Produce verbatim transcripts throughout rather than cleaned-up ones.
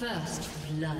First blood.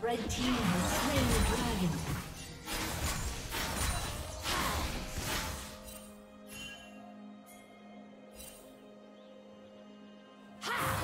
Red team has slain the dragon. Ha!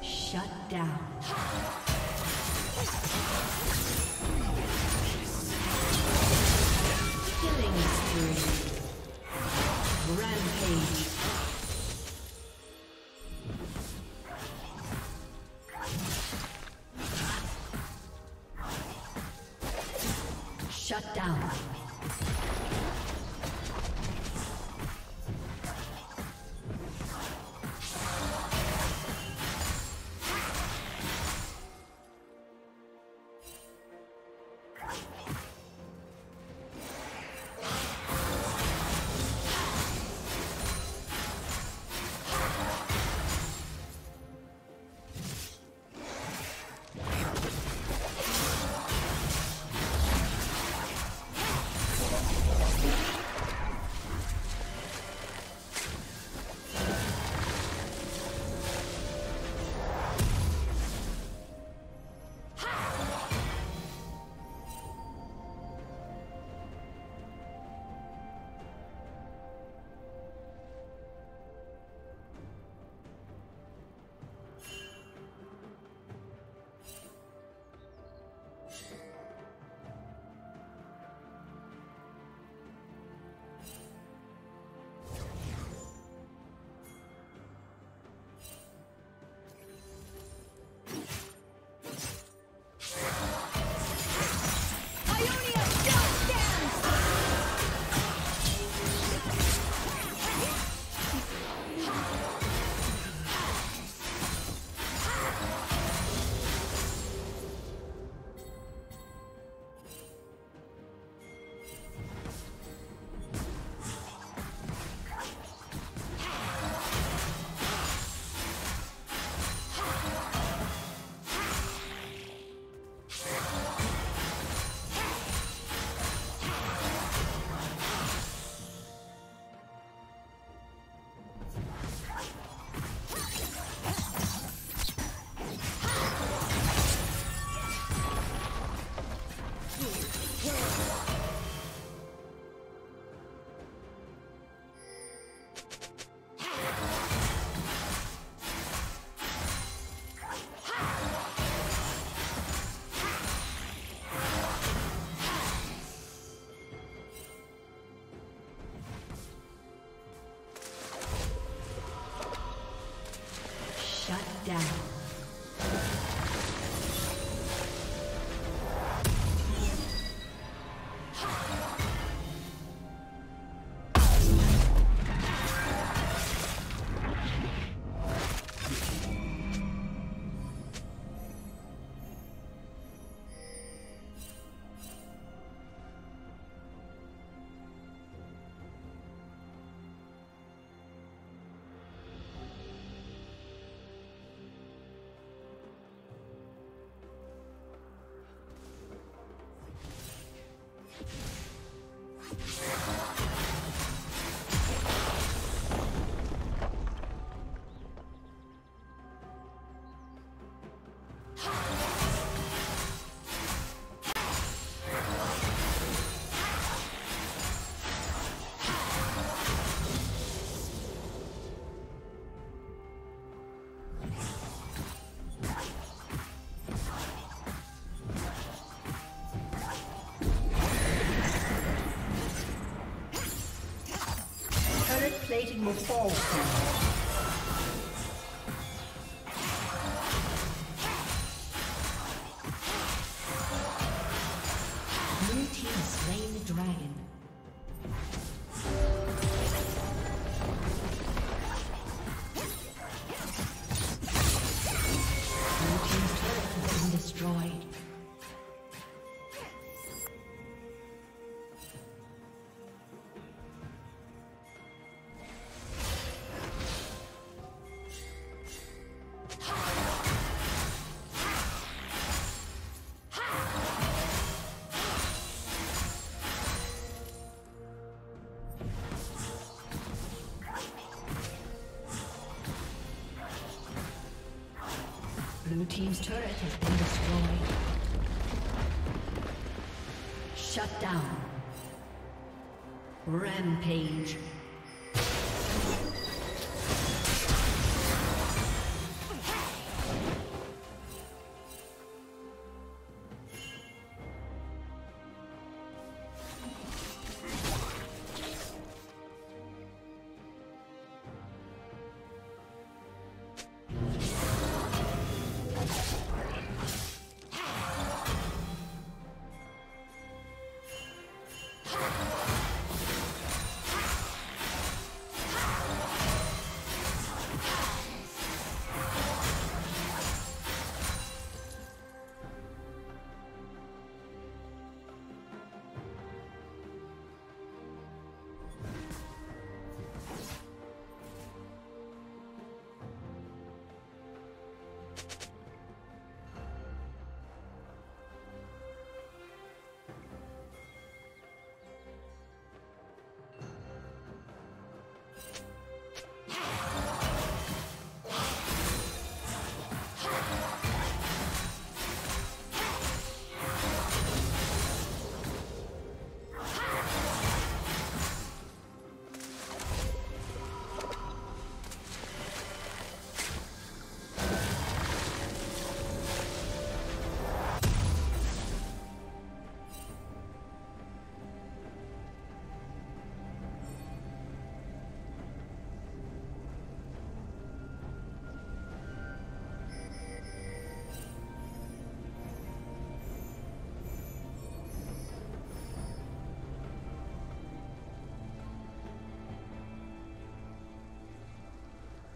Shut down. Killing spree. Rampage. Shut down. rating will fall soon. Blue team's turret has been destroyed. Shut down. Rampage.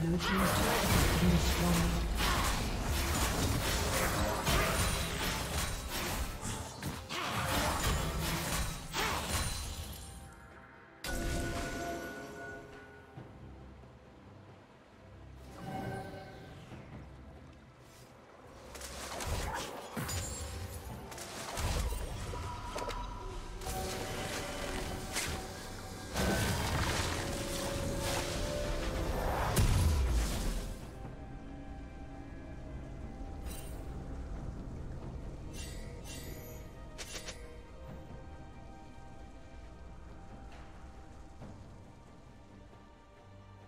Blue team's turret has been destroyed.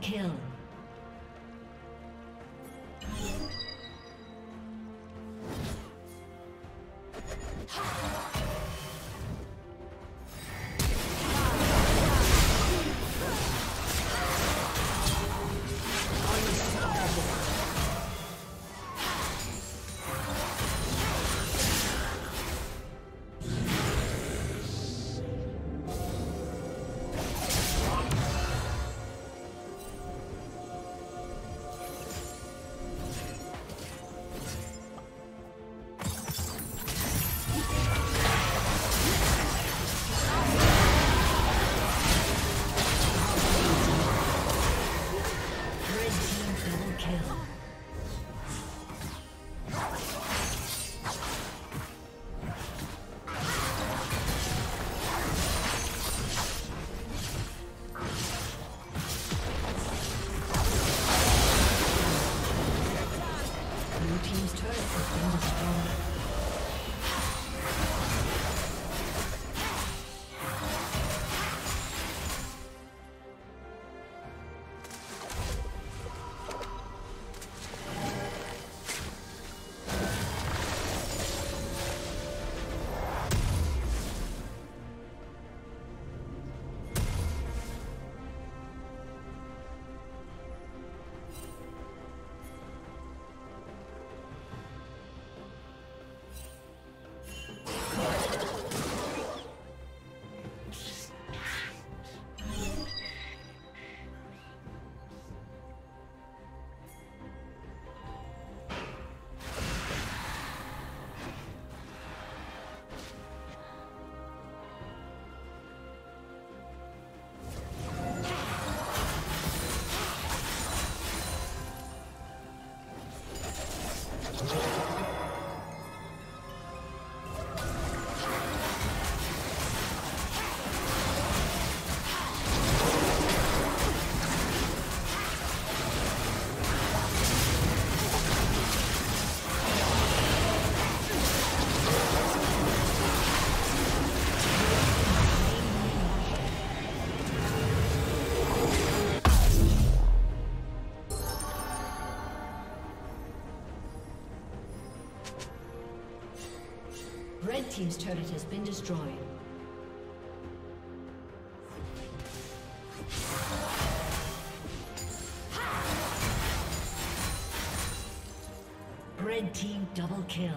kill. Red team's turret has been destroyed. Red team double kill.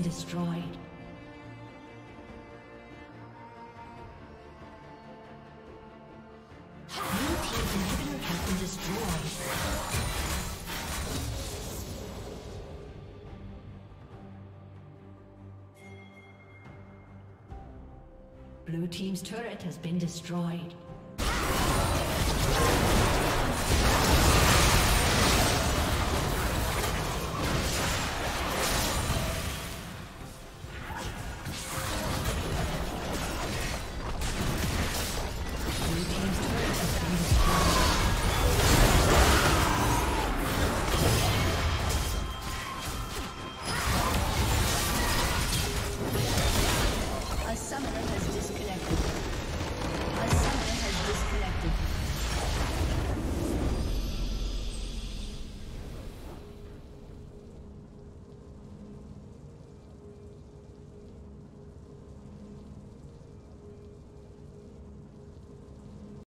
Destroyed. Blue team's turret has been destroyed. Blue team's turret has been destroyed.